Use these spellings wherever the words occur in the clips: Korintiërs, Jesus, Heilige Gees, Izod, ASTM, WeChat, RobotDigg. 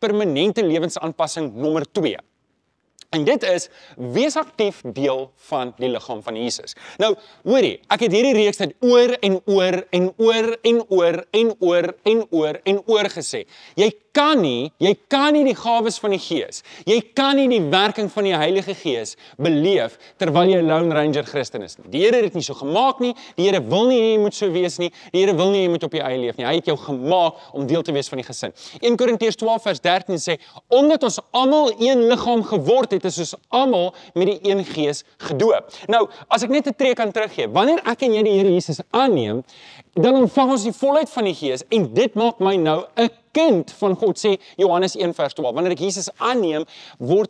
permanente lewensaanpassing nommer 2. En dit is, wees actief deel van die lichaam van Jesus. Nou, hoorie, ek het hierdie reeks dit oor en oor en oor en oor en oor en oor en oor gesê. Jy kan nie die gawes van die Gees, jy kan nie die werking van die Heilige Gees beleef, terwyl jy Lone Ranger Christen is. Die Here het nie so gemaakt nie, die Here wil nie, jy moet so wees nie, die Here wil nie, jy moet op jou eie leef nie, hy het jou gemaakt om deel te wees van die gesin. 1 Korintiërs 12 vers 13 sê, omdat ons almal een liggaam geword het, is soos almal met die een gees gedoop. Nou, as ek net 'n tree kan teruggee, wanneer ek en jy die Here Jesus aanneem, dan ontvang ons die volheid van die gees, en dit maak my nou 'n kind van God, sê Johannes 1 vers 12. Wanneer ek Jesus aanneem,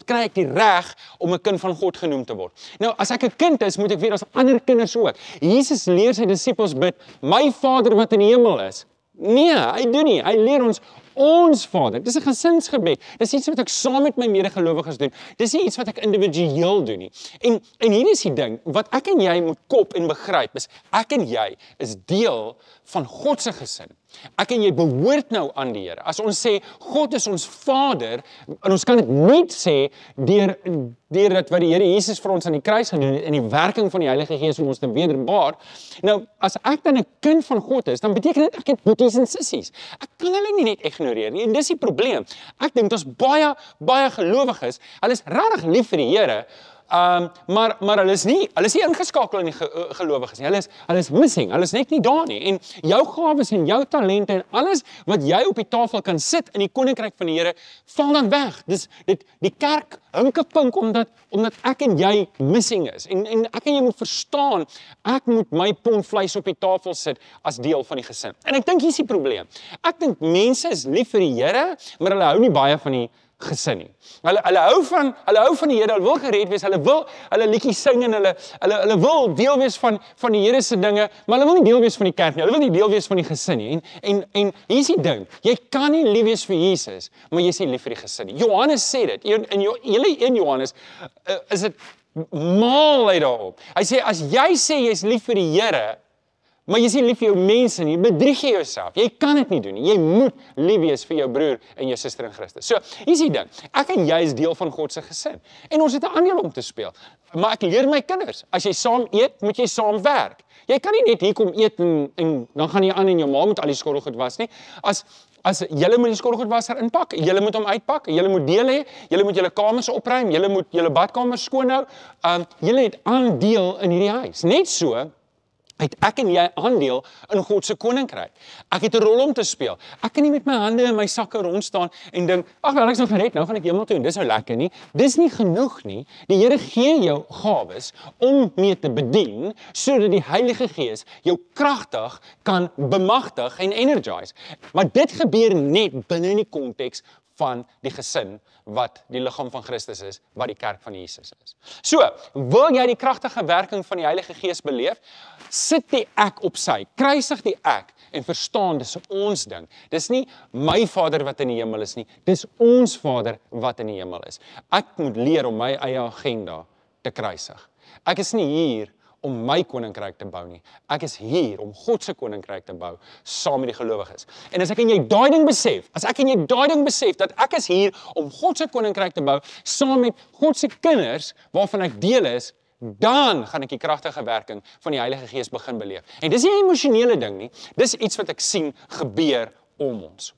kry ek die reg om 'n kind van God genoem te word. Nou, as ek 'n kind is, moet ek weet, as ander kinders ook. Jesus leer sy disippels bid, my Vader wat in die hemel is. Nee, hy doen nie. Hy leer ons, ons Vader. Dis 'n gesinsgebed. Dis iets wat ek saam met my medegelowiges doen. Dis nie iets wat ek individueel doen nie. En hier is die ding, wat ek en jy moet kop en begryp is, ek en jy is deel van God se gesin. Ek en jy behoort nou aan die Here. As ons sê, God is ons Vader, en ons kan dit net sê, deur dat wat die Here Jesus vir ons aan die kruis gedoen het, en die werking van die Heilige Gees om ons te wederbaar. Nou, as ek dan 'n kind van God is, dan beteken dit, ek het boeties en sissies. Ek kan hulle nie net ignoreer nie, en dis die probleem. Ek dink, daar's baie, baie gelowiges, hulle is regtig lief vir die Here, maar hulle is nie ingeskakel in die gelowiges nie, hulle is missing, hulle is net nie daar nie, en jou gawes en jou talente en alles wat jy op die tafel kan sit in die koninkryk van die Here, val dan weg. Die kerk hinkepink omdat ek en jy missing is, en ek en jy moet verstaan, ek moet my pond vleis op die tafel sit as deel van die gesin. En ek dink hier is die probleem, ek dink mense is lief vir die Here, maar hulle hou nie baie van die gesin nie. Hulle hou van die Here, hulle wil gered wees, hulle wil liedjies sing en hulle wil deel wees van die Here se dinge, maar hulle wil nie deel wees van die kerk nie, hulle wil nie deel wees van die gesin nie. En hier is die ding, jy kan nie lief wees vir Jesus, maar jy is nie lief vir die gesin nie. Johannes sê dit, in Johannes is dit maal hy daarop. Hy sê, as jy sê jy is lief vir die Here, maar jy is nie lief vir jou mense nie, bedrieg jy jouself. Jy kan dit nie doen nie. Jy moet lief wees vir jou broer en jou suster in Christus. So, hier is die ding. Ek en jy is deel van God se gesin. En ons het 'n aandeel om te speel. Maar ek leer my kinders, as jy saam eet, moet jy saam werk. Jy kan nie net hier kom eet en dan gaan jy aan en jou ma moet al die skottelgoed was nie. As julle moet die skottelgoedwasser inpak, julle moet hom uitpak, julle moet deel hê, julle moet julle kamers opruim, julle moet julle badkamers skoon hou. Julle het aandeel in hierdie huis. Net so het ek en jy aandeel in God se koninkryk. Ek het 'n rol om te speel. Ek kan nie met my hande in my sakke rondstaan en dink, ag, wel ek's nou gered, nou gaan ek hemel toe en dis nou lekker nie. Dis nie genoeg nie. Die Here gee jou gawes om mee te bedien, sodat die Heilige Gees jou kragtig kan bemagtig en energize. Maar dit gebeur net binne die konteks van die gesin, wat die liggaam van Christus is, wat die kerk van Jesus is. So, wil jy die kragtige werking van die Heilige Gees beleef, sit die ek op sy, kruisig die ek, en verstaan, dis ons ding. Dis nie my Vader wat in die hemel is nie, dis ons Vader wat in die hemel is. Ek moet leer om my eie agenda te kruisig. Ek is nie hier om my koninkryk te bou nie. Ek is hier om God se koninkryk te bou, saam met die gelowiges. En as ek en jy daai ding besef, dat ek is hier om God se koninkryk te bou, saam met God se kinders, waarvan ek deel is, dan gaan ek die kragtige werking van die Heilige Gees begin beleef. En dis nie 'n emosionele ding nie, dis iets wat ek sien gebeur om ons.